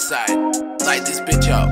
side. Light this bitch up.